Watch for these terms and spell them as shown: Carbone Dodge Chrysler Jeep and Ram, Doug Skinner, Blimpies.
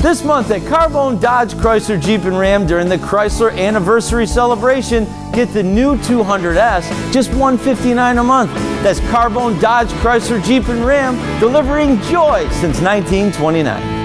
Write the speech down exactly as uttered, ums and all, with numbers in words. This month at Carbone Dodge Chrysler Jeep and Ram during the Chrysler Anniversary Celebration, get the new two hundred S, just one hundred fifty-nine dollars a month. That's Carbone Dodge Chrysler Jeep and Ram, delivering joy since nineteen twenty-nine.